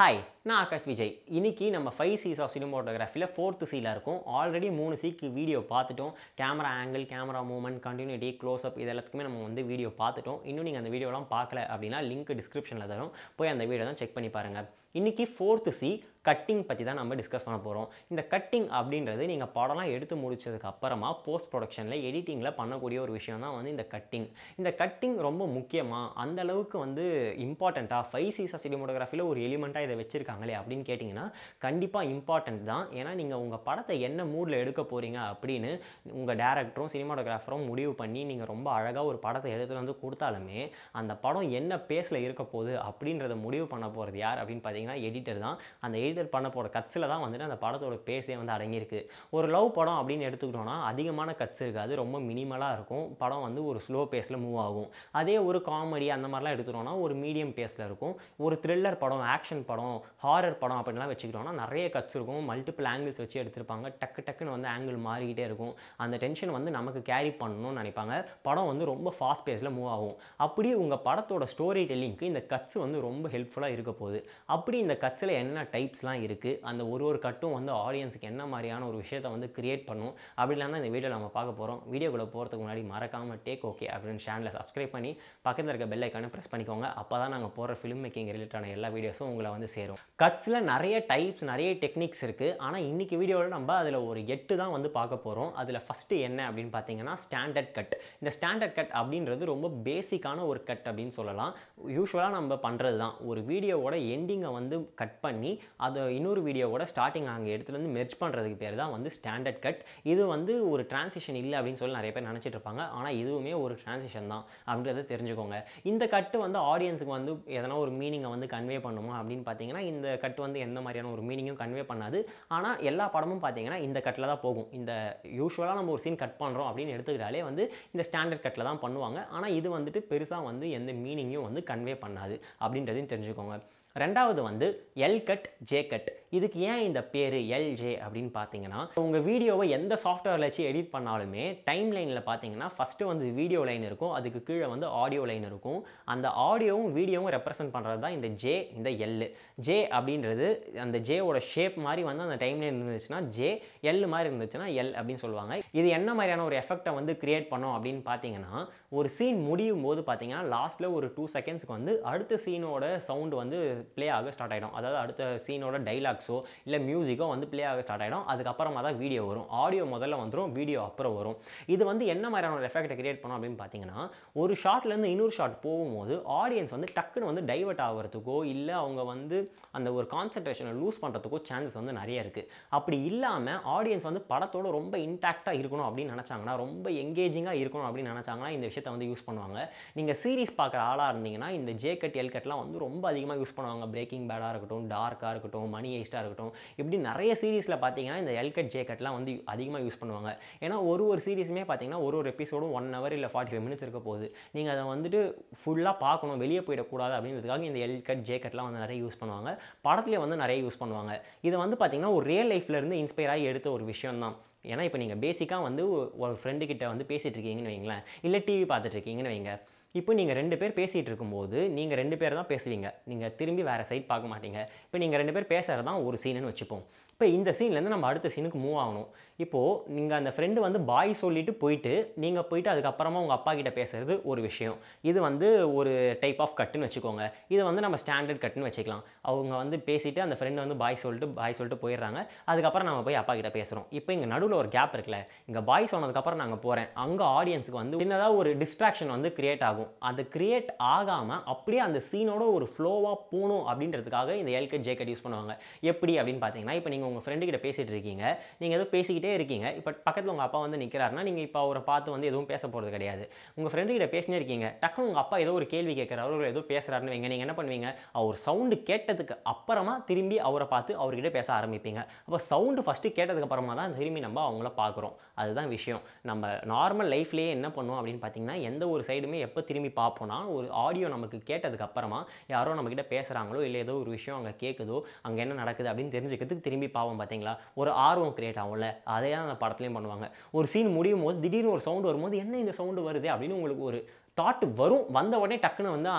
Hi, நான் Akash Vijay. இன்னைக்கு நம்ம 5Cs of cinematography ல 4th C ல இருக்கோம். ஆல்ரெடி 3 Cக்கு வீடியோ பார்த்துட்டோம். Camera angle, camera movement, continuity, close up இதெல்லாத்துக்குமே நம்ம வந்து வீடியோ பார்த்துட்டோம். இன்னும் நீங்க அந்த வீடியோலாம் பார்க்கல அப்படினா லிங்க் டிஸ்கிரிப்ஷன்ல தரோம். போய் அந்த வீடியோவை செக் பண்ணி பாருங்க. இன்னைக்கு 4th C கட்டிங் பத்தி தான் நம்ம டிஸ்கஸ் பண்ண போறோம். இந்த கட்டிங் அப்படிங்கிறது நீங்க படம்லாம் எடுத்து முடிச்சதுக்கு அப்புறமா போஸ்ட் ப்ரொடக்ஷன்ல எடிட்டிங்ல பண்ணக்கூடிய ஒரு விஷயம் தான் வந்து இந்த கட்டிங். இந்த கட்டிங் ரொம்ப முக்கியமா அந்த அளவுக்கு வந்து இம்பார்ட்டன்ட்டா 5Cs of cinematography ல ஒரு எலிமெண்டா இத வெச்சிருக்காங்க அப்படினு கேட்டிங்கனா கண்டிப்பா இம்பார்ட்டன்ட் தான். ஏனா நீங்க உங்க படத்தை என்ன மூட்ல எடுக்க போறீங்க அப்படினு உங்க டைரக்டரும் சினிமாட்டோகிராஃபரும் முடிவு பண்ணி நீங்க ரொம்ப அழகா ஒரு படத்தை எடுத்து வந்து கொடுத்தாலுமே அந்த படம் என்ன பேஸ்ல இருக்க போகுது அப்படின்றத முடிவு பண்ண போறது யார் அப்படினு பாத்தீங்கன்னா எடிட்டர் தான். அந்த எடிட்டர் பண்ண போற கட்ஸ்ல தான் வந்து அந்த படத்தோட பேஸே வந்து அடங்கி இருக்கு. ஒரு லவ் படம் அப்படினு எடுத்துக்கிட்டோம்னா அதிகமான கட்ஸ் இருக்காது, ரொம்ப மினிமலா இருக்கும். படம் வந்து ஒரு ஸ்லோ பேஸ்ல மூவ் ஆகும். அதே ஒரு காமெடி அந்த மாதிரிலாம் எடுத்துட்டோம்னா ஒரு மீடியம் பேஸ்ல இருக்கும். ஒரு த்ரில்லர் படம், ஆக்ஷன் படம், ஹாரர் படம் அப்படிலாம் வெச்சிட்டோம்னா நிறைய கட்ஸ் இருக்கும். மல்டிபிள் ஆங்கிள்ஸ் வெச்சு எடுத்துப்பாங்க. டக்கு டக்குன்னு வந்து ஆங்கிள் மாறிக்கிட்டே இருக்கும். அந்த டென்ஷன் வந்து நமக்கு கேரி பண்ணணும்னு நினைப்பாங்க. படம் வந்து ரொம்ப ஃபாஸ்ட் பேஸ்ல மூவ் ஆகும். அப்படியே உங்க படத்தோட ஸ்டோரி டெல்லிங்க்கு இந்த கட்ஸ் வந்து ரொம்ப ஹெல்ப்ஃபுல்லா இருக்க போகுது. அப்படி இந்த கட்ஸ்ல என்ன டைப்ஸ்லாம் இருக்கு, அந்த ஒரு கட்டும் வந்து ஆடியன்ஸ்க்கு என்ன மாதிரியான ஒரு விஷயத்தை வந்து கிரியேட் பண்ணும் அப்படிலாம் தான் இந்த வீடியோல நம்ம பார்க்க போறோம். வீடியோக்குள்ள போறதுக்கு முன்னாடி மறக்காம டேக் ஓகே அப்படினு சேனலை சப்ஸ்கிரைப் பண்ணி பக்கத்துல இருக்க பெல் ஐகானை பிரஸ் பண்ணிக்கோங்க. அப்பதான் நாங்க போற ஃபிலிம் மேக்கிங் ரிலேட்டடான எல்லா வீடியோஸும் உங்களை வந்து சேரும். கட்ஸ்ல நிறைய டைப்ஸ், நிறைய டெக்னிக்ஸ் இருக்கு. ஆனா இன்னைக்கு வீடியோல நம்ம அதுல ஒரு 8 தான் வந்து பார்க்க போறோம். அதுல ஃபர்ஸ்ட் என்ன அப்படினு பாத்தீங்கன்னா ஸ்டாண்டர்ட் கட். இந்த ஸ்டாண்டர்ட் கட் அப்படிங்கிறது ரொம்ப பேசிக்கான ஒரு கட் அப்படினு சொல்லலாம். யூசுவலா நம்ம பண்றது தான். ஒரு வீடியோவோட எண்டிங்கை வந்து கட் பண்ணி அதை இன்னொரு வீடியோவோட ஸ்டார்டிங் அங்க எடுத்துட்டு வந்து மெர்ஜ் பண்றதுக்கு பேர் தான் வந்து ஸ்டாண்டர்ட் கட். இது வந்து ஒரு டிரான்சிஷன் இல்ல அப்படினு சொல்லி நிறைய பேர் நினைச்சிட்டு இருப்பாங்க. ஆனா இதுவுமே ஒரு டிரான்சிஷன் தான் அப்படின்றத தெரிஞ்சுக்கோங்க. இந்த கட் வந்து ஆடியன்ஸ்க்கு வந்து எதனா ஒரு மீனிங்கை வந்து கன்வே பண்ணுமா அப்படினு பாத்தீங்கன்னா இந்த கட் வந்து எந்த மாதிரியான ஒரு மீனிங்கும் கன்வே பண்ணாது. ஆனால் எல்லா படமும் பார்த்தீங்கன்னா இந்த கட்டில் தான் போகும். இந்த யூஸ்வலாக நம்ம ஒரு சீன் கட் பண்ணுறோம் அப்படின்னு எடுத்துக்கிட்டாலே வந்து இந்த ஸ்டாண்டர்ட் கட்டில் தான் பண்ணுவாங்க. ஆனால் இது வந்துட்டு பெருசாக வந்து எந்த மீனிங்கும் வந்து கன்வே பண்ணாது அப்படின்றதையும் தெரிஞ்சுக்கோங்க. ரெண்டாவது வந்து எல் கட், ஜே கட். இதுக்கு ஏன் இந்த பேர் எல்ஜே அப்படின்னு பார்த்தீங்கன்னா உங்கள் வீடியோவை எந்த சாஃப்ட்வேரில் வச்சு எடிட் பண்ணாலுமே டைம் லைனில் பார்த்தீங்கன்னா ஃபஸ்ட்டு வந்து வீடியோ லைன் இருக்கும், அதுக்கு கீழே வந்து ஆடியோ லைன் இருக்கும். அந்த ஆடியோவும் வீடியோவும் ரெப்ரசென்ட் பண்ணுறது தான் இந்த ஜே, இந்த எல். ஜே அப்படின்றது அந்த ஜேவோட ஷேப் மாதிரி வந்து அந்த டைம் லைன் இருந்துச்சுன்னா ஜே, எல் மாதிரி இருந்துச்சுன்னா எல் அப்படின்னு சொல்லுவாங்க. இது என்ன மாதிரியான ஒரு எஃபெக்டை வந்து கிரியேட் பண்ணோம் அப்படின்னு பார்த்தீங்கன்னா ஒரு சீன் முடியும் போது பார்த்தீங்கன்னா லாஸ்ட்டில் ஒரு 2 செகண்ட்ஸ்க்கு வந்து அடுத்த சீனோட சவுண்டு வந்து ப்ளே ஆக ஸ்டார்ட் ஆகிடும். அதாவது அடுத்த சீனோட டைலாக்ஸோ இல்லை மியூசிக்கோ வந்து ப்ளே ஆக ஸ்டார்ட் ஆகிடும். அதுக்கப்புறமா தான் வீடியோ வரும். ஆடியோ முதல்ல வந்துடும், வீடியோ அப்புறம் வரும். இது வந்து என்ன மாதிரியான ஒரு எஃபெக்ட்டை கிரியேட் பண்ணோம் அப்படின்னு பார்த்தீங்கன்னா ஒரு ஷாட்லேருந்து இன்னொரு ஷாட் போகும்போது ஆடியன்ஸ் வந்து டக்குன்னு வந்து டைவர்ட் ஆகிறதுக்கோ இல்லை அவங்க வந்து அந்த ஒரு கான்சன்ட்ரேஷனை லூஸ் பண்ணுறதுக்கோ சான்சஸ் வந்து நிறைய இருக்குது. அப்படி இல்லாமல் ஆடியன்ஸ் வந்து படத்தோட ரொம்ப இன்டாக்டாக இருக்கணும் அப்படின்னு நினச்சாங்கன்னா, ரொம்ப எங்கேஜிங்காக இருக்கணும் அப்படின்னு நினச்சாங்கன்னா இந்த விஷயத்தை வந்து யூஸ் பண்ணுவாங்க. நீங்கள் சீரிஸ் பார்க்குற ஆளாக இருந்தீங்கன்னா இந்த ஜே கட், எல் கட்லாம் வந்து ரொம்ப அதிகமாக யூஸ் பண்ணுவாங்க. Breaking Bad இருக்கட்டும், Dark இருக்கட்டும், Money Ice இருக்கட்டும், இப்படி நிறைய சீரிஸ்ல பாத்தீங்கன்னா இந்த எல் கட், ஜே கட்லாம் வந்து அதிகமாக யூஸ் பண்ணுவாங்க. ஏன்னா ஒரு சீரிஸுமே பார்த்தீங்கன்னா ஒரு எபிசோடும் 1 hour இல்லை 45 minutes இருக்க போகுது. நீங்கள் அதை வந்துட்டு ஃபுல்லாக பார்க்கணும், வெளியே போயிடக்கூடாது அப்படின்றதுக்காக இந்த எல் கட், ஜே கட்லாம் வந்து நிறைய யூஸ் பண்ணுவாங்க. படத்துலேயே வந்து நிறைய யூஸ் பண்ணுவாங்க. இது வந்து பார்த்தீங்கன்னா ஒரு ரியல் லைஃப்ல இருந்து இன்ஸ்பயர் ஆகி எடுத்த ஒரு விஷயம் தான். ஏன்னா இப்போ நீங்கள் பேசிக்காக வந்து ஒரு ஃப்ரெண்டுக்கிட்ட வந்து பேசிட்டு இருக்கீங்கன்னு வைங்களேன், இல்லை டிவி பார்த்துட்டு இருக்கீங்கன்னு வைங்க. இப்போ நீங்கள் 2 பேர் பேசிகிட்டு இருக்கும்போது நீங்கள் 2 பேர் தான் பேசுவீங்க. நீங்கள் திரும்பி வேறு சைட் பார்க்க மாட்டீங்க. இப்போ நீங்கள் 2 பேர் பேசுகிறது தான் ஒரு சீனுன்னு வச்சுப்போம். இப்போ இந்த சீன்லேருந்து நம்ம அடுத்த சீனுக்கு மூவ் ஆகணும். இப்போது நீங்கள் அந்த ஃப்ரெண்டு வந்து பாய் சொல்லிவிட்டு போயிட்டு நீங்கள் போயிட்டு அதுக்கப்புறமா உங்கள் அப்பா கிட்ட பேசுகிறது ஒரு விஷயம். இது வந்து ஒரு டைப் ஆஃப் கட்டுன்னு வச்சுக்கோங்க. இது வந்து நம்ம ஸ்டாண்டர்ட் கட்டுன்னு வச்சுக்கலாம். அவங்க வந்து பேசிவிட்டு அந்த ஃப்ரெண்டு வந்து பாய் சொல்லிட்டு போயிடுறாங்க. அதுக்கப்புறம் நம்ம போய் அப்பா கிட்ட பேசுகிறோம். இப்போ இங்கே நடுவில் ஒரு கேப் இருக்குல்ல, இங்கே பாய் சொன்னதுக்கப்புறம் நாங்கள் போகிறேன். அங்கே ஆடியன்ஸுக்கு வந்து சின்னதாக ஒரு டிஸ்ட்ராக்ஷன் வந்து கிரியேட் ஆகும். அது கிரியேட் ஆகாமல் அப்படியே அந்த சீனோட ஒரு ஃப்ளோவாக போகணும் அப்படின்றதுக்காக இந்த L cut, J cut use பண்ணுவாங்க. எப்படி அப்படின்னு பார்த்தீங்கன்னா இப்போ நீங்கள் உங்கள் ஃப்ரெண்டுக்கிட்ட பேசிகிட்டு இருக்கீங்க, நீங்கள் ஏதோ பேசிக்கிட்டே இருக்கீங்க. இப்போ பக்கத்தில் உங்கள் அப்பா வந்து நிற்கிறாருன்னா நீங்கள் இப்போ அவரை பார்த்து வந்து எதுவும் பேச போகிறது கிடையாது. உங்கள் ஃப்ரெண்டுக்கிட்ட பேசினே இருக்கீங்க, டக்குன்னு உங்கள் அப்பா ஏதோ ஒரு கேள்வி கேட்குறாரு, அவர் ஏதோ பேசுகிறாருன்னு வைங்க. நீங்கள் என்ன பண்ணுவீங்க, அவர் சவுண்டு கேட்டதுக்கு அப்புறமா திரும்பி அவரை பார்த்து அவர்கிட்ட பேச ஆரம்பிப்பீங்க. அப்போ சவுண்டு ஃபஸ்ட்டு கேட்டதுக்கு அப்புறமா தான் திரும்பி நம்ம அவங்கள பார்க்குறோம். அதுதான் விஷயம். நம்ம நார்மல் லைஃப்லேயே என்ன பண்ணுவோம் அப்படின்னு பார்த்தீங்கன்னா எந்த ஒரு சைடுமே எப்போ திரும்பி பார்ப்போம்னா ஒரு ஆடியோ நமக்கு கேட்டதுக்கு அப்புறமா யாரோ நம்மகிட்ட பேசுகிறாங்களோ இல்லை ஏதோ ஒரு விஷயம் அங்கே கேட்குதோ, அங்கே என்ன நடக்குது அப்படின்னு தெரிஞ்சுக்கிறதுக்கு திரும்பி பார்ப்போம். பார்த்தீங்களா, ஒரு ஆர்வம் கிரியேட் ஆகும்ல, அதே தான் அந்த படத்துலையும் பண்ணுவாங்க. ஒரு சீன் முடியும் போது திடீர்னு ஒரு சவுண்டு வரும்போது என்ன இந்த சவுண்டு வருது அப்படின்னு உங்களுக்கு ஒரு தாட் வரும், வந்த உடனே டக்குன்னு வந்து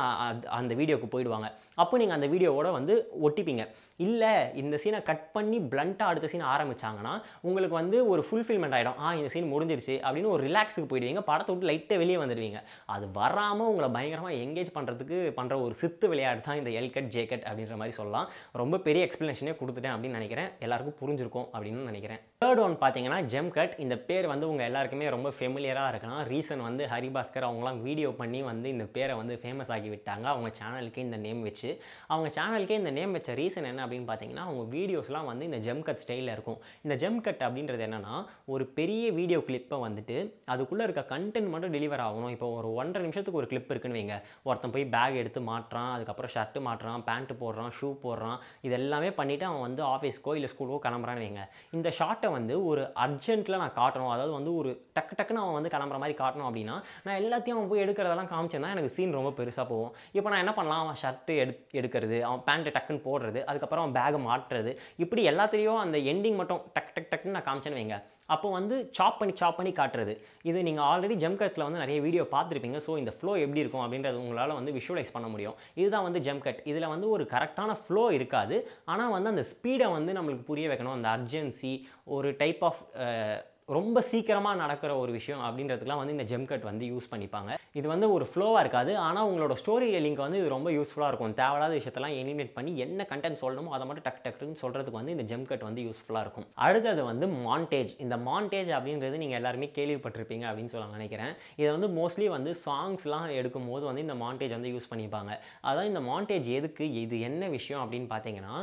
அந்த வீடியோக்கு போயிடுவாங்க. அப்போ நீங்கள் அந்த வீடியோவோட வந்து ஒட்டிப்பீங்க. இல்லை இந்த சீனை கட் பண்ணி பிளண்ட்டாக அடுத்த சீன் ஆரம்பித்தாங்கன்னா உங்களுக்கு வந்து ஒரு ஃபுல்ஃபில்மெண்ட் ஆகிடும். இந்த சீன் முடிஞ்சிருச்சு அப்படின்னு ஒரு ரிலாக்ஸுக்கு போயிடுவீங்க, படத்தை விட்டு லைட்டாக வெளியே வந்துடுவீங்க. அது வராமல் உங்களை பயங்கரமாக எங்கேஜ் பண்ணுறதுக்கு பண்ணுற ஒரு சித்து விளையாட்டு தான் இந்த எல் கட் ஜே கட் அப்படின்ற மாதிரி சொல்லலாம். ரொம்ப பெரிய எக்ஸ்ப்ளனேஷனே கொடுத்துட்டேன் அப்படின்னு நினைக்கிறேன், எல்லாருக்கும் புரிஞ்சிருக்கும் அப்படின்னு நினைக்கிறேன். தேர்ட் ஒன் பார்த்தீங்கன்னா ஜெம் கட். இந்த பேர் வந்து உங்கள் எல்லாருக்குமே ரொம்ப ஃபெமிலியராக இருக்கலாம். ரீசன் வந்து ஹரிபாஸ்கர் அவங்களாம் வீடியோ பண்ணி வந்து இந்த பேரை வந்து ஃபேமஸ் ஆகி விட்டாங்க. அவங்க சேனலுக்கே இந்த நேம் வச்சு ரீசன் என்ன அப்படின்னு பார்த்தீங்கன்னா, அவங்க வீடியோஸ்லாம் வந்து இந்த ஜெம் கட் ஸ்டைலில் இருக்கும். இந்த ஜெம் கட் அப்படின்றது என்னென்னா, ஒரு பெரிய வீடியோ கிளிப்பை வந்துட்டு அதுக்குள்ளே இருக்க கண்டென்ட் மட்டும் டெலிவர் ஆகணும். இப்போ ஒரு 1.5 நிமிஷத்துக்கு ஒரு கிளிப் இருக்குன்னு வைங்க, ஒருத்தன் போய் பேக் எடுத்து மாட்டுறான், அதுக்கப்புறம் ஷர்ட்டு மாட்டுறான், பேண்ட்டு போடுறான், ஷூ போடுறான், இதெல்லாமே பண்ணிவிட்டு அவன் வந்து ஆஃபீஸ்க்கோ இல்லை ஸ்கூலுக்கோ கிளம்புறான்னு வைங்க. இந்த ஷார்ட்டை வந்து ஒரு அர்ஜென்ட்டில் நான் காட்டணும், அதாவது வந்து ஒரு டக்கு டக்குன்னு அவன் வந்து கிளம்புற மாதிரி காட்டணும் அப்படின்னா, நான் எல்லாத்தையும் அவன் போய் எடுக்கிறதெல்லாம் காமிச்சேன்னா எனக்கு சீன் ரொம்ப பெருசாக போகும். இப்போ நான் என்ன பண்ணலாம், அவன் ஷர்ட்டு எடுக்கிறது, அவன் பேண்ட்டு டக்குன்னு போடுறது, அதுக்கப்புறம் அவன் பேகை மாட்டுறது, இப்படி எல்லாத்திலையும் அந்த எண்டிங் மட்டும் டக் டக் டக்குன்னு நான் காமிச்சேன்னு வைங்க, அப்போ வந்து சாப் பண்ணி காட்டுறது. இது நீங்கள் ஆல்ரெடி ஜெம் கட்டில் வந்து நிறைய வீடியோ பார்த்துருப்பீங்க. ஸோ இந்த ஃப்ளோ எப்படி இருக்கும் அப்படின்றது உங்களால் வந்து விஷுவலைஸ் பண்ண முடியும். இதுதான் வந்து ஜெம் கட். இதில் வந்து ஒரு கரெக்டான ஃப்ளோ இருக்காது, ஆனால் வந்து அந்த ஸ்பீடை வந்து நம்மளுக்கு புரிய வைக்கணும். அந்த அர்ஜென்சி ஒரு டைப் ஆஃப் ரொம்ப சீக்கிரமாக நடக்கிற ஒரு விஷயம் அப்படின்றதுக்குலாம் வந்து இந்த ஜெம் கட் வந்து யூஸ் பண்ணிப்பாங்க. இது வந்து ஒரு ஃப்ளோவாக இருக்காது, ஆனால் உங்களோட ஸ்டோரி டெல்லிங்க்கு வந்து இது ரொம்ப யூஸ்ஃபுல்லாக இருக்கும். தேவையில்லாத விஷயத்தெல்லாம் எலிமினேட் பண்ணி என்ன கண்டென்ட் சொல்லணுமோ அதை மட்டும் டக் டக்குன்னு சொல்கிறதுக்கு வந்து இந்த ஜெம் கட் வந்து யூஸ்ஃபுல்லாக இருக்கும். அடுத்தது வந்து மாண்டேஜ். இந்த மாண்டேஜ் அப்படின்றது நீங்கள் எல்லாருமே கேள்விப்பட்டிருப்பீங்க அப்படின்னு சொல்ல நினைக்கிறேன். இதை வந்து மோஸ்ட்லி வந்து சாங்ஸ்லாம் எடுக்கும் போது வந்து இந்த மாண்டேஜ் வந்து யூஸ் பண்ணிப்பாங்க. அதான் இந்த மாண்டேஜ் எதுக்கு, இது என்ன விஷயம் அப்படின்னு பார்த்தீங்கன்னா,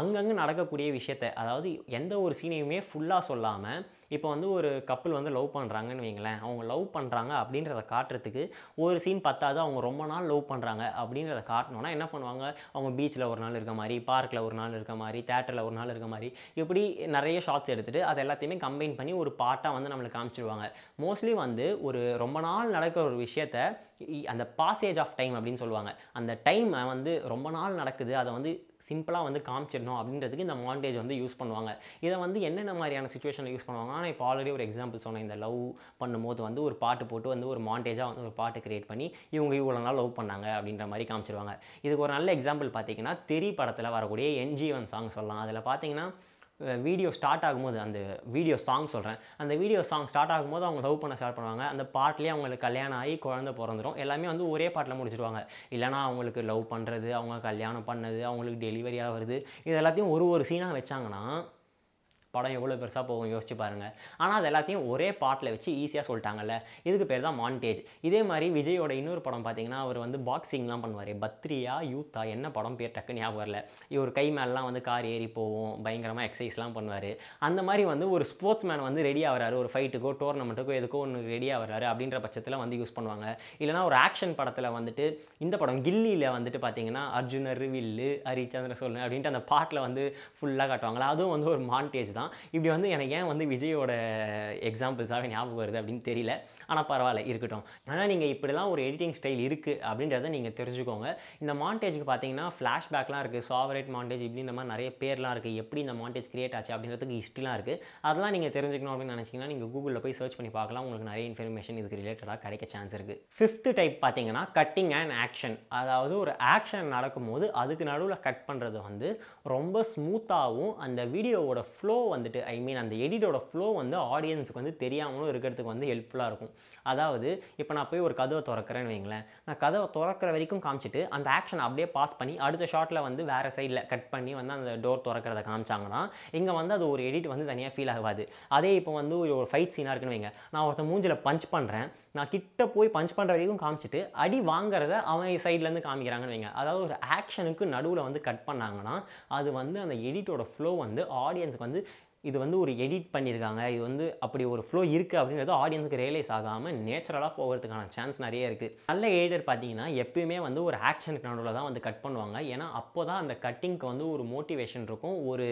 அங்கங்கே நடக்கக்கூடிய விஷயத்தை, அதாவது எந்த ஒரு சீனையுமே ஃபுல்லாக சொல்லாமல், இப்போ வந்து ஒரு கப்பல் வந்து லவ் பண்ணுறாங்கன்னு வைங்களேன், அவங்க லவ் பண்ணுறாங்க அப்படின்றத காட்டுறதுக்கு ஒரு சீன் பத்தாது. அவங்க ரொம்ப நாள் லவ் பண்ணுறாங்க அப்படின்றத காட்டணுன்னா என்ன பண்ணுவாங்க, அவங்க பீச்சில் ஒரு நாள் இருக்க மாதிரி, பார்க்கில் ஒரு நாள் இருக்க மாதிரி, தேட்டரில் ஒரு நாள் இருக்க மாதிரி, இப்படி நிறைய ஷார்ட்ஸ் எடுத்துகிட்டு அதை எல்லாத்தையுமே கம்பைன் பண்ணி ஒரு பாட்டாக வந்து நம்மளுக்கு காமிச்சிடுவாங்க. மோஸ்ட்லி வந்து ஒரு ரொம்ப நாள் நடக்கிற ஒரு விஷயத்தை, அந்த பாசேஜ் ஆஃப் டைம் அப்படின்னு சொல்லுவாங்க, அந்த டைம் வந்து ரொம்ப நாள் நடக்குது, அதை வந்து சிம்பிளாக வந்து காமிச்சிடணும் அப்படின்றதுக்கு இந்த மாண்டேஜ் வந்து யூஸ் பண்ணுவாங்க. இதை வந்து என்னென்ன மாதிரியான சுச்சுவேஷனில் யூஸ் பண்ணுவாங்க, நான் இப்போ ஆல்ரெடி ஒரு எக்ஸாம்பிள் சொன்னேன். இந்த லவ் பண்ணும்போது வந்து ஒரு பாட்டு போட்டு வந்து ஒரு மாண்டேஜாக வந்து ஒரு பாட்டு கிரியேட் பண்ணி இவங்க இவ்வளோ நாள் லவ் பண்ணாங்க அப்படின்ற மாதிரி காமிச்சிடுவாங்க. இதுக்கு ஒரு நல்ல எக்ஸாம்பிள் பார்த்தீங்கன்னா தெரி படத்தில் வரக்கூடிய என்ஜீவன் சாங் சொல்லலாம். அதில் பார்த்தீங்கன்னா வீடியோ ஸ்டார்ட் ஆகும்போது, அந்த வீடியோ சாங் சொல்கிறேன், அந்த வீடியோ சாங் ஸ்டார்ட் ஆகும்போது அவங்க லவ் பண்ண ஸ்டார்ட் பண்ணுவாங்க. அந்த பாட்டிலே அவங்களுக்கு கல்யாணம் ஆகி குழந்தை பிறந்துடும், எல்லாமே வந்து ஒரே பாட்டில் முடிச்சுடுவாங்க. இல்லைனா அவங்களுக்கு லவ் பண்ணுறது, அவங்க கல்யாணம் பண்ணது, அவங்களுக்கு டெலிவரி ஆகிறது, இது எல்லாத்தையும் ஒரு சீனாக வச்சாங்கன்னா படம் எவ்வளோ பெருசாக போகும் யோசிச்சு பாருங்கள். ஆனால் அது எல்லாத்தையும் ஒரே பாட்டில் வச்சு ஈஸியாக சொல்லிட்டாங்கல்ல, இதுக்கு பேர் தான் மாண்டேஜ். இதே மாதிரி விஜயோட இன்னொரு படம் பார்த்தீங்கன்னா, அவர் வந்து பாக்ஸிங்லாம் பண்ணுவார். பத்ரியா யூத்தா என்ன படம் பேர் டக்குன்னு ஞாபகம் வரல. இவர் கை மேலாம் வந்து கார் ஏறி போவோம், பயங்கரமாக எக்ஸசைஸ்லாம் பண்ணுவார். அந்த மாதிரி வந்து ஒரு ஸ்போர்ட்ஸ் மேன் வந்து ரெடி ஆகிறாரு, ஒரு ஃபைட்டுக்கோ டோர்னமெண்ட்டுக்கோ எதுக்கோ ஒன்று ரெடி ஆகிறாரு அப்படின்ற பட்சத்தில் வந்து யூஸ் பண்ணுவாங்க. இல்லைனா ஒரு ஆக்ஷன் படத்தில் வந்துட்டு, இந்த படம் கில்லியில் வந்துட்டு பார்த்தீங்கன்னா அர்ஜுனர் வில்லு ஹரிச்சந்திர சொல்லு அப்படின்ட்டு அந்த பாட்டில் வந்து ஃபுல்லாக காட்டுவாங்களா, அதுவும் வந்து ஒரு மாண்டேஜ் தான். இப்படி வந்து எனக்கு ஏன் வந்து விஜயோட எக்ஸாம்பிள்ஸாக ஞாபகம் வருது அப்படின்னு தெரியல, ஆனால் பரவாயில்ல இருக்கட்டும். ஆனால் நீங்கள் இப்படிலாம் ஒரு எடிட்டிங் ஸ்டைல் இருக்குது அப்படின்றத நீங்கள் தெரிஞ்சுக்கோங்க. இந்த மாண்டேஜுக்கு பார்த்தீங்கன்னா ஃப்ளாஷ்பேக்லாம் இருக்குது, சாவரேட் மாண்டேஜ், இப்படி இந்த மாதிரி நிறைய பேர்லாம் இருக்குது. எப்படி இந்த மாண்டேஜ் கிரியேட் ஆச்சு அப்படின்றதுக்கு ஹிஸ்ட்ரிலாம் இருக்குது. அதெல்லாம் நீங்கள் தெரிஞ்சுக்கணும் அப்படின்னு நினச்சிங்கன்னா நீங்கள் கூகுளில் போய் சர்ச் பண்ணி பார்க்கலாம், உங்களுக்கு நிறைய இன்ஃபர்மேஷன் இதுக்கு ரிலேட்டடாக கிடைக்க சான்ஸ் இருக்குது. 5th டைப் பார்த்தீங்கன்னா கட்டிங் அண்ட் ஆக்ஷன். அதாவது ஒரு ஆக்ஷன் நடக்கும்போது அதுக்கு நடுவில் கட் பண்ணுறது வந்து ரொம்ப ஸ்மூத்தாகவும் அந்த வீடியோவோட ஃப்ளோ வந்துட்டு, அந்த எடிட்டோட ஃப்ளோ வந்து ஆடியன்ஸுக்கு வந்து தெரியாமலும் இருக்கிறதுக்கு வந்து ஹெல்ப்ஃபுல்லாக இருக்கும். அதாவது இப்போ நான் போய் ஒரு கதவை திறக்கிறேன்னு வைங்களேன், நான் கதவை திறக்கிற வரைக்கும் காமிச்சிட்டு அந்த ஆக்ஷன் அப்படியே பாஸ் பண்ணி அடுத்த ஷாட்டில் வந்து வேறு சைடில் கட் பண்ணி வந்து அந்த டோர் திறக்கிறத காமிச்சாங்கன்னா இங்கே வந்து அது ஒரு எடிட் வந்து தனியாக ஃபீல் ஆகாது. அதே இப்போ வந்து ஒரு ஃபைட் சீனாக இருக்குன்னு வைங்க, நான் ஒருத்தன் மூஞ்சில் பஞ்ச் பண்ணுறேன், நான் கிட்ட போய் பஞ்ச் பண்ணுற வரைக்கும் காமிச்சிட்டு அடி வாங்குறத அவன் சைட்லேருந்து காமிக்கிறாங்கன்னு வைங்க. அதாவது ஒரு ஆக்ஷனுக்கு நடுவில் வந்து கட் பண்ணாங்கன்னா அது வந்து அந்த எடிட்டோட ஃப்ளோ வந்து ஆடியன்ஸுக்கு வந்து இது வந்து ஒரு எடிட் பண்ணியிருக்காங்க, இது வந்து அப்படி ஒரு ஃப்ளோ இருக்குது அப்படின்றது ஆடியன்ஸுக்கு ரியலைஸ் ஆகாமல் நேச்சுரலாக போகிறதுக்கான சான்ஸ் நிறைய இருக்குது. நல்ல எடிட்டர் பார்த்தீங்கன்னா எப்பயுமே வந்து ஒரு ஆக்ஷனுக்கு நடுவில் தான் வந்து கட் பண்ணுவாங்க. ஏன்னா அப்போ தான் அந்த கட்டிங்க்கு வந்து ஒரு மோட்டிவேஷன் இருக்கும், ஒரு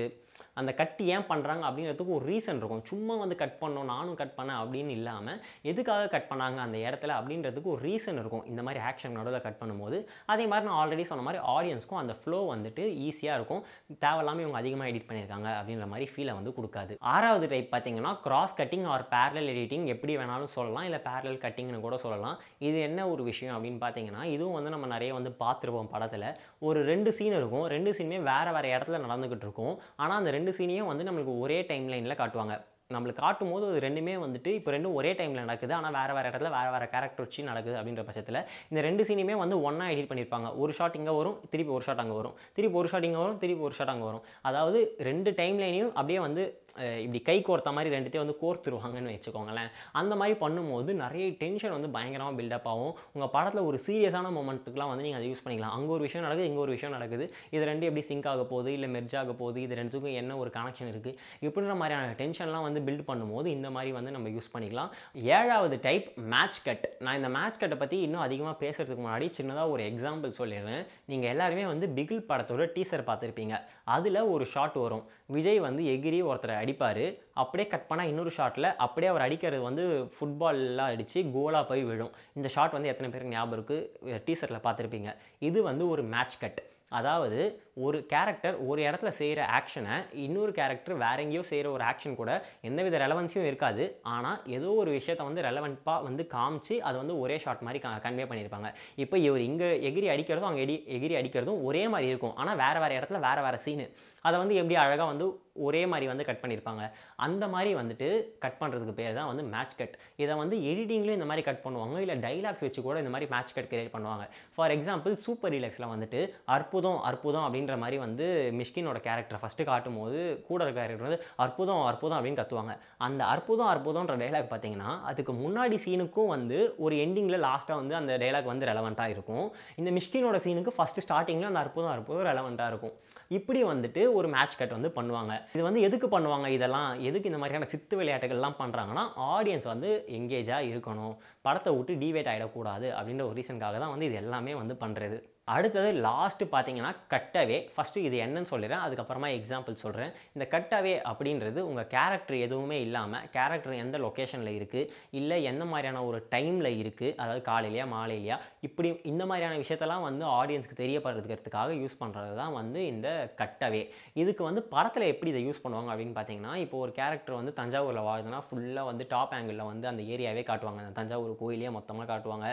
அந்த கட் ஏன் பண்ணுறாங்க அப்படிங்கிறதுக்கு ஒரு ரீசன் இருக்கும். சும்மா வந்து கட் பண்ணோம், நானும் கட் பண்ணேன் அப்படின்னு இல்லாமல் எதுக்காக கட் பண்ணாங்க அந்த இடத்துல அப்படின்றதுக்கு ஒரு ரீசன் இருக்கும். இந்த மாதிரி ஆக்ஷன் நடுவில் கட் பண்ணும்போது அதே மாதிரி நான் ஆல்ரெடி சொன்ன மாதிரி ஆடியன்ஸ்க்கும் அந்த ஃப்ளோ வந்துட்டு ஈஸியாக இருக்கும். தேவையில்லாமல் இவங்க அதிகமாக எடிட் பண்ணியிருக்காங்க அப்படின்ற மாதிரி ஃபீலை வந்து கொடுக்கும். கொடுக்காது. ஆறாவது டைப் பார்த்தீங்கன்னா cross cutting or parallel editing எப்படி வேணாலும் சொல்லலாம், இல்லை பேரலல் கட்டிங்னு கூட சொல்லலாம். இது என்ன ஒரு விஷயம் அப்படின்னு பார்த்தீங்கன்னா, இதுவும் வந்து நம்ம நிறைய வந்து பார்த்துருப்போம். படத்தில் ஒரு ரெண்டு சீன் இருக்கும், ரெண்டு சீனுமே வேறு வேறு இடத்துல நடந்துக்கிட்டு இருக்கும். ஆனால் அந்த ரெண்டு சீனையும் வந்து நம்மளுக்கு ஒரே டைம் லைனில் காட்டுவாங்க. நம்மளுக்கு காட்டும் போது அது ரெண்டுமே வந்துட்டு இப்போ ரெண்டும் ஒரே டைமில் நடக்குது, ஆனால் வேறு வேறு இடத்துல வேறு வேறு கேரக்டர் வச்சு நடக்குது. அப்படின்ற பட்சத்தில் இந்த ரெண்டு சீனுமே வந்து ஒன்றா எடிட் பண்ணியிருப்பாங்க. ஒரு ஷாட் இங்கே வரும், திருப்பி ஒரு ஷாட் அங்கே வரும், திருப்பி ஒரு ஷாட் இங்கே வரும், திருப்பி ஒரு ஷாட் அங்கே வரும். அதாவது ரெண்டு டைம்லைனையும் அப்படியே வந்து இப்படி கை கோர்த்த மாதிரி ரெண்டுத்தையும் வந்து கோர்த்துருவாங்கன்னு வச்சுக்கோங்களேன். அந்த மாதிரி பண்ணும்போது நிறைய டென்ஷன் வந்து பயங்கரமாக பில்டப் ஆகும். உங்கள் படத்தில் ஒரு சீரியஸான மொமெண்ட்டுக்குலாம் வந்து நீங்கள் அதை யூஸ் பண்ணிக்கலாம். அங்கே ஒரு விஷயம் நடக்குது, இங்கே ஒரு விஷயம் நடக்குது, இது ரெண்டு எப்படி சிங்க் ஆக போகுது, இல்லை மெர்ஜ் ஆக போகுது, இது ரெண்டுக்கும் என்ன ஒரு கனெக்ஷன் இருக்குது, இப்படின்ற மாதிரியான டென்ஷன்லாம் வந்து பில்ட் பண்ணும்போது இந்த மாதிரி வந்து நம்ம யூஸ் பண்ணிக்கலாம். ஏழாவது டைப் மேட்ச் கட். நான் இந்த மேட்ச் கட்டை பற்றி இன்னும் அதிகமாக பேசுகிறதுக்கு முன்னாடி சின்னதாக ஒரு எக்ஸாம்பிள் சொல்லிடுறேன். நீங்கள் எல்லாருமே வந்து பிகில் படத்தோட டீசர் பார்த்துருப்பீங்க. அதில் ஒரு ஷாட் வரும், விஜய் வந்து எகிரி ஒருத்தரை அடிப்பார், அப்படியே கட் பண்ணால் இன்னொரு ஷாட்டில் அப்படியே அவர் அடிக்கிறது வந்து ஃபுட்பால்லாம் அடித்து கோலாக போய் விழும். இந்த ஷாட் வந்து எத்தனை பேருக்கு ஞாபகம் இருக்குது, டீசரில் பார்த்துருப்பீங்க. இது வந்து ஒரு மேட்ச் கட். அதாவது ஒரு கேரக்டர் ஒரு இடத்துல செய்கிற ஆக்ஷனை இன்னொரு கேரக்டர் வேற எங்கேயோ செய்கிற ஒரு ஆக்ஷன் கூட எந்தவித ரெலவன்ஸையும் இருக்காது, ஆனால் ஏதோ ஒரு விஷயத்தை வந்து ரெலவெண்ட்டாக வந்து காமிச்சு அதை வந்து ஒரே ஷாட் மாதிரி கன்வே பண்ணியிருப்பாங்க. இப்போ இவர் இங்கே எகிரி அடிக்கிறதும் அங்கே எகிரி அடிக்கிறதும் ஒரே மாதிரி இருக்கும், ஆனால் வேறு வேறு இடத்துல வேறு வேறு சீனு, அதை வந்து எப்படி அழகாக வந்து ஒரே மாதிரி வந்து கட் பண்ணியிருப்பாங்க. அந்த மாதிரி வந்துட்டு கட் பண்ணுறதுக்கு பேர் தான் வந்து மேட்ச் கட். இதை வந்து எடிட்டிங்லேயும் இந்த மாதிரி கட் பண்ணுவாங்க, இல்லை டைலாக்ஸ் வச்சு கூட இந்த மாதிரி மேட்ச் கட் கிரியேட் பண்ணுவாங்க. ஃபார் எக்ஸாம்பிள் சூப்பர் டீலக்ஸில் வந்துட்டு அற்புதம் அற்புதம் அப்படின்ற மாதிரி வந்து மிஷ்கினோட கேரக்டரை ஃபஸ்ட்டு காட்டும் போது கூட இருக்கிற கேரக்டர் வந்து அற்புதம் அற்புதம் அப்படின்னு கத்துவாங்க. அந்த அற்புதம் அற்புதம்ன்ற டைலாக் பார்த்தீங்கன்னா அதுக்கு முன்னாடி சீனுக்கும் வந்து ஒரு எண்டிங்கில் லாஸ்ட்டாக வந்து அந்த டைலாக் வந்து ரெலவெண்ட்டாக இருக்கும். இந்த மிஷ்கினோட சீனுக்கு ஃபஸ்ட்டு ஸ்டார்டிங்கில் அந்த அற்புதம் அற்புதம் ரெலவெண்ட்டாக இருக்கும். இப்படி வந்துட்டு ஒரு மேட்ச் கட் வந்து பண்ணுவாங்க. இது வந்து எதுக்கு பண்ணுவாங்க, இதெல்லாம் எதுக்கு இந்த மாதிரியான சித்து விளையாட்டுகள்லாம் பண்ணுறாங்கன்னா ஆடியன்ஸ் வந்து எங்கேஜாக இருக்கணும், படத்தை விட்டு டிவேட் ஆகிடக்கூடாது அப்படின்ற ஒரு ரீசனுக்காக தான் வந்து இது எல்லாமே வந்து பண்ணுறது. அடுத்தது லாஸ்ட்டு பார்த்தீங்கன்னா கட்டவே. ஃபஸ்ட்டு இது என்னன்னு சொல்லிடுறேன், அதுக்கப்புறமா எக்ஸாம்பிள் சொல்கிறேன். இந்த கட்டவே அப்படின்றது உங்கள் கேரக்டர் எதுவுமே இல்லாமல் கேரக்டர் எந்த லொக்கேஷனில் இருக்குது, இல்லை எந்த மாதிரியான ஒரு டைமில் இருக்குது, அதாவது காலையிலையா மாலையிலையா, இப்படி இந்த மாதிரியான விஷயத்தெல்லாம் வந்து ஆடியன்ஸுக்கு தெரியப்படுறதுக்கிறதுக்காக யூஸ் பண்ணுறது தான் வந்து இந்த கட்டவே. இதுக்கு வந்து படத்தில் எப்படி இதை யூஸ் பண்ணுவாங்க அப்படின்னு பார்த்தீங்கன்னா, இப்போ ஒரு கேரக்டர் வந்து தஞ்சாவூரில் வாழ்துன்னா ஃபுல்லாக வந்து டாப் ஆங்கிளில் வந்து அந்த ஏரியாவே காட்டுவாங்க, அந்த தஞ்சாவூர் கோயிலே மொத்தமாக காட்டுவாங்க,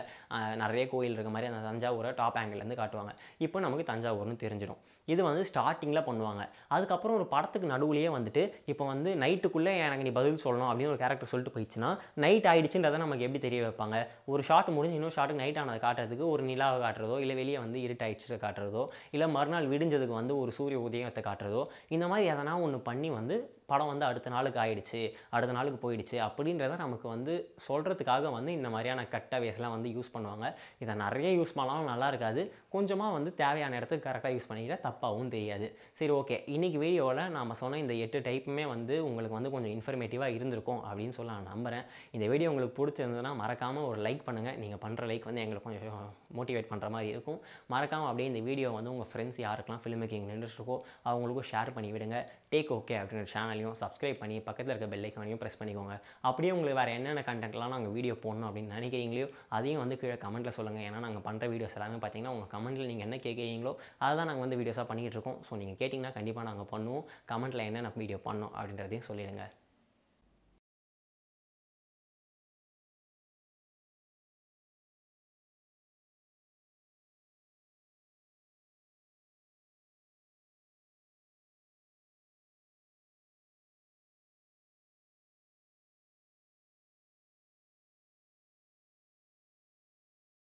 நிறைய கோயில் இருக்க மாதிரி அந்த தஞ்சாவூரை டாப் ஆங்கிள்லேருந்து காட்டுவாங்க. இப்போ நமக்கு தஞ்சாவூர்னு தெரிஞ்சிடும். இது வந்து ஸ்டார்டிங்கில் பண்ணுவாங்க. அதுக்கப்புறம் ஒரு படத்துக்கு நடுவுலையே வந்துட்டு இப்போ வந்து நைட்டுக்குள்ளே எனக்கு நீ பதில் சொல்லணும் அப்படின்னு ஒரு கேரக்டர் சொல்லிட்டு போயிடுச்சுன்னா நைட் ஆகிடுச்சுன்றதை நமக்கு எப்படி தெரிய வைப்பாங்க, ஒரு ஷாட் முடிஞ்சு இன்னொரு ஷாட்டுக்கு நைட் ஆனதை காட்டுறதுக்கு ஒரு நிலாவை காட்டுறதோ, இல்லை வெளியே வந்து இருட்டாயிடுச்சு காட்டுறதோ, இல்லை மறுநாள் விடிஞ்சதுக்கு வந்து ஒரு சூரிய உதயத்தை காட்டுறதோ, இந்த மாதிரி எதனா ஒன்று பண்ணி வந்து படம் வந்து அடுத்த நாளுக்கு ஆயிடுச்சு, அடுத்த நாளுக்கு போயிடுச்சு அப்படின்றத நமக்கு வந்து சொல்கிறதுக்காக வந்து இந்த மாதிரியான கட்ட வேஸ்லாம் வந்து யூஸ் பண்ணுவாங்க. இதை நிறைய யூஸ் பண்ணாலும் நல்லா இருக்காது, கொஞ்சமாக வந்து தேவையான இடத்துக்கு கரெக்டாக யூஸ் பண்ணிக்கிட்டால் தப்பாகவும் தெரியாது. சரி, ஓகே, இன்றைக்கி வீடியோவில் நாம் சொன்ன இந்த 8 டைப்புமே வந்து உங்களுக்கு வந்து கொஞ்சம் இன்ஃபர்மேட்டிவாக இருந்திருக்கும் அப்படின்னு சொல்ல நான் நம்புகிறேன். இந்த வீடியோ உங்களுக்கு பிடிச்சிருந்ததுன்னா மறக்காமல் ஒரு லைக் பண்ணுங்கள். நீங்கள் பண்ணுற லைக் வந்து எங்களுக்கு கொஞ்சம் மோட்டிவேட் பண்ணுற மாதிரி இருக்கும். மறக்காமல் அப்படியே இந்த வீடியோ வந்து உங்கள் ஃப்ரெண்ட்ஸ் யாருக்கெல்லாம் ஃபிலிம் மேக்கிங் இன்ட்ரெஸ்ட் இருக்கோ அவங்களுக்கும் ஷேர் பண்ணி விடுங்க. டேக் ஓகே அப்படின்ற சேனலையும் சப்ஸ்கிரைப் பண்ணி பக்கத்தில் இருக்க பெல் ஐக்கானையும் ப்ரெஸ் பண்ணிக்கோங்க. அப்படியே உங்களுக்கு வேறு என்னென்ன கண்டென்ட்லாம் நாங்கள் வீடியோ போடணும் அப்படின்னு நினைக்கிறீங்களோ அதையும் வந்து கீழே கமெண்ட்டில் சொல்லுங்கள். ஏன்னா நாங்கள் பண்ணுற வீடியோஸ் எல்லாமே பார்த்தீங்கன்னா உங்கள் கமெண்ட்டில் நீங்கள் என்ன கேட்குறீங்களோ அதை தான் நாங்கள் வந்து வீடியோஸாக பண்ணிகிட்டு இருக்கோம். ஸோ நீங்கள் கேட்டிங்கன்னா கண்டிப்பாக நாங்கள் பண்ணுவோம். கமெண்ட்டில் என்னென்ன வீடியோ பண்ணணும் அப்படின்றதையும் சொல்லிடுங்க.